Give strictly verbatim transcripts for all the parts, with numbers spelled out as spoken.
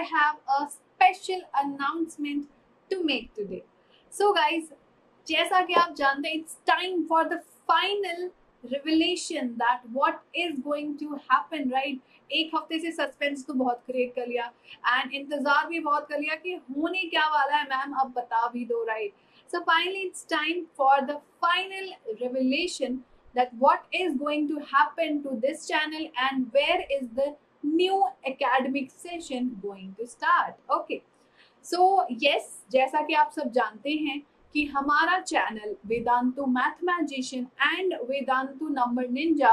I have a special announcement to make today. So guys, जैसा कि आप जानते हैं, it's time for the final revelation that what is going to happen, right? एक हफ्ते से सस्पेंस तो बहुत क्रिएट कर लिया एंड इंतजार भी बहुत कर लिया कि होने क्या वाला है मैम, अब बता भी दो, right? So finally it's time for the final revelation that what is going to happen to this channel and where is the new academic session going to start. Okay, so yes, जैसा कि आप सब जानते हैं कि हमारा channel Vedantu mathemagician and Vedantu number ninja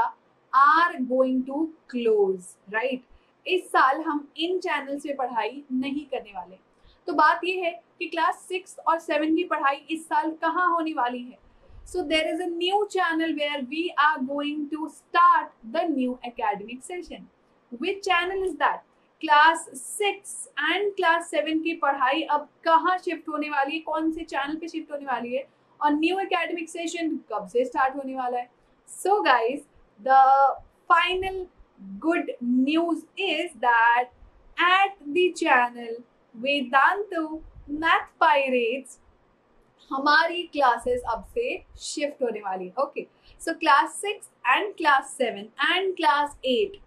are going to close, right? इस साल हम इन चैनल से पढ़ाई नहीं करने वाले. तो बात यह है कि क्लास सिक्स और सेवन की पढ़ाई इस साल कहाँ होने वाली है. So there is a new channel where we are going to start the new academic session. Which channel is that? Class six and class seven की पढ़ाई अब कहाँ शिफ्ट होने वाली है, कौन से चैनल पे शिफ्ट होने वाली है और न्यू एकेडमिक सेशन कब से स्टार्ट होने वाला है. So guys, the final good news is that at the channel Vedantu math pirates हमारी क्लासेस अब से शिफ्ट होने वाली. Okay, so class six and class seven and class eight,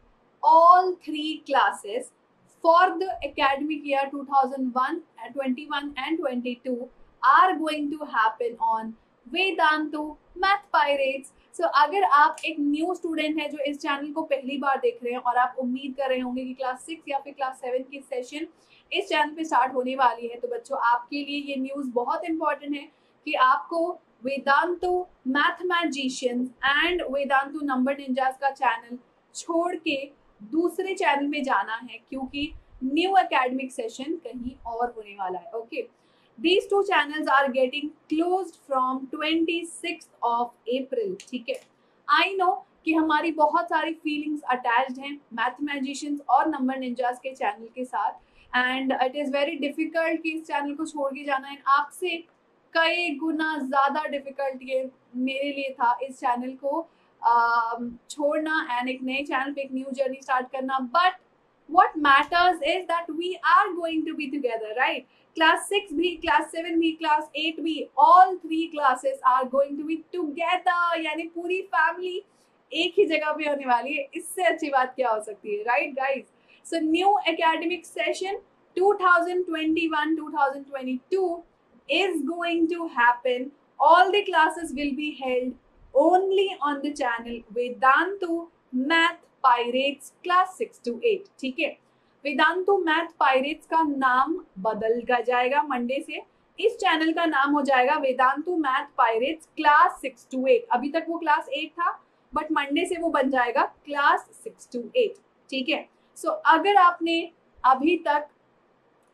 all three classes for the academic year two thousand one, twenty-one and twenty-two are going to happen on Vedantu Math Pirates. So अगर आप एक new student हैं जो इस channel को पहली बार देख रहे हैं और आप उम्मीद कर रहे होंगे कि class सिक्स या फिर class सेवन की session इस channel पे start होने वाली है, तो बच्चों आपके लिए ये news बहुत important है कि आपको Vedantu Mathemagicians and Vedantu Number Ninjas का channel छोड़ के दूसरे चैनल में जाना है क्योंकि न्यू एकेडमिक सेशन कहीं और होने वाला है. Okay, these two channels are getting closed from twenty sixth of April. ठीक है, आई नो कि हमारी बहुत सारी फीलिंग्स अटैच्ड हैं मैथमेजिशियंस और नंबर निंजास के चैनल के साथ and it is very difficult कि इस चैनल को छोड़ के जाना है. आपसे कई गुना ज़्यादा डिफिकल्ट ये मेरे लिए था इस चैनल को Uh, छोड़ना एंड एक नए चैनल पे एक न्यू जर्नी स्टार्ट करना. But what matters is that we are going to be together, right? Class six भी, क्लास सेवन भी, क्लास एट भी, all three classes are going to be together, यानी पूरी फैमिली एक ही जगह पे होने वाली है. इससे अच्छी बात क्या हो सकती है, right guys? So new academic session two thousand twenty one two thousand twenty two is going to happen. All the classes will be held only on the channel Vedantu Math Pirates class six to eight. ठीक है, Vedantu math pirates का नाम बदल जाएगा Monday से. इस channel का नाम हो जाएगा Vedantu math pirates class six to eight. अभी तक वो क्लास एट था बट मंडे से वो बन जाएगा क्लास सिक्स टू एट. ठीक है, सो अगर आपने अभी तक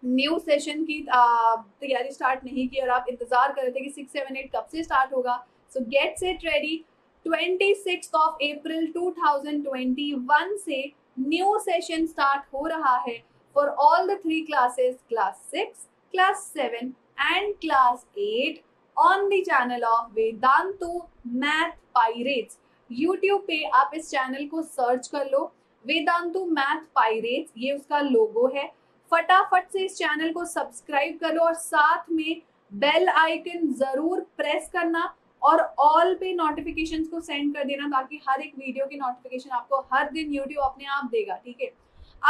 न्यू सेशन की तैयारी स्टार्ट नहीं की और आप इंतजार कर रहे थे कि सिक्स सेवन एट कब से स्टार्ट होगा, So get set ready. twenty-sixth of April two thousand twenty-one से new session start हो रहा है for all the three classes, class six, class seven and class eight on the channel of Vedantu Math Pirates. YouTube पे आप इस channel को search कर लो, Vedantu math pirates, ये उसका लोगो है. फटाफट से इस चैनल को सब्सक्राइब कर लो और साथ में बेल आइकन जरूर प्रेस करना और ऑल पे नोटिफिकेशंस को सेंड कर देना ताकि हर एक वीडियो की नोटिफिकेशन आपको हर दिन यूट्यूब अपने आप देगा. ठीक है,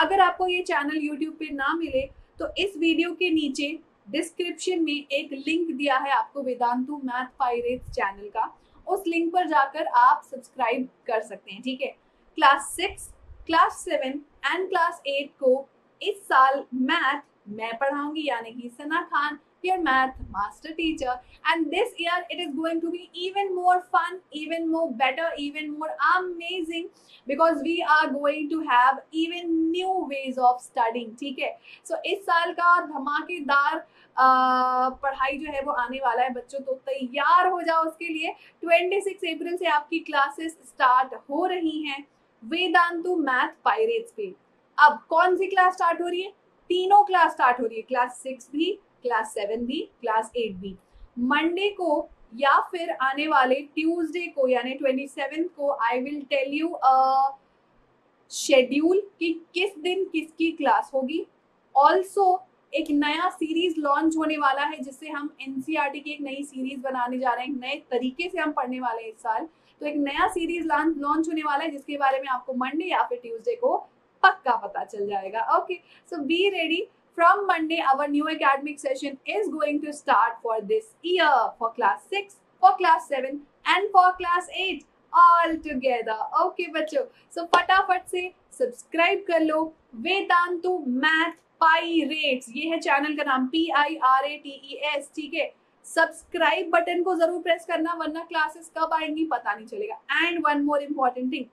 अगर आपको ये चैनल यूट्यूब पे ना मिले तो इस वीडियो के नीचे डिस्क्रिप्शन में एक लिंक दिया है आपको वेदांतु मैथ पायरेट्स चैनल का, उस लिंक पर जाकर आप सब्सक्राइब कर सकते हैं. ठीक है, class six, class seven and class eight को इस साल मैथ मैं पढ़ाऊंगी, यानी कि Sana Khan, your math master teacher, and this year it is going to be even more fun, even more better, even more amazing because we are going to have even new ways of studying. ठीक है, so इस साल का धमाकेदार पढ़ाई जो है वो आने वाला है बच्चों, तो तैयार हो जाओ उसके लिए. छब्बीस अप्रैल से आपकी क्लासेस स्टार्ट हो रही हैं वेदांतु मैथ पायरेट्स पे. अब कौन सी क्लास स्टार्ट हो रही है? तीनों क्लास स्टार्ट हो रही है, क्लास सिक्स भी, क्लास सेवन भी, क्लास एट भी. मंडे को या फिर आने वाले ट्यूसडे को यानी ट्वेंटी सेवंथ को I will tell you schedule कि किस दिन किसकी क्लास होगी ऑल्सो एक नया सीरीज लॉन्च होने वाला है जिससे हम एनसीईआरटी की एक नई सीरीज बनाने जा रहे हैं, एक नए तरीके से हम पढ़ने वाले हैं इस साल। तो एक नया सीरीज लॉन्च होने वाला है जिसके बारे में आपको मंडे या फिर ट्यूसडे को पक्का पता चल जाएगा। Okay, so be ready, from Monday our new academic session is going to start for this year, for class six, for class seven and for class eight all together. Okay बच्चों, so फटाफट से subscribe कर लो Vedantu math pirates, ये है channel का नाम, P I R A T E S, ठीक है। सब्सक्राइब बटन को जरूर प्रेस करना, वरना क्लासेस कब आएंगी पता नहीं चलेगा। And one more important thing,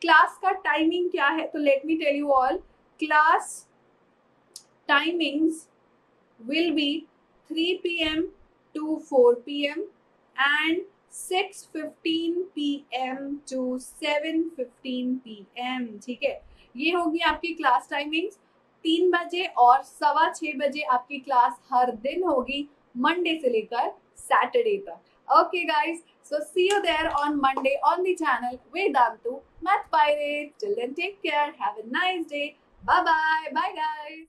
class का टाइमिंग क्या है, तो let me tell you all, class timings will be three P M to four P M and six fifteen P M to seven fifteen P M, ठीक है। ये होगी आपकी class timings. तीन बजे और सवा छः बजे आपकी क्लास हर दिन होगी, मंडे से लेकर सैटरडे तक। Okay guys, so see you there on Monday on the channel Vedantu math pirate. Till then take care, have a nice day, bye bye, bye guys.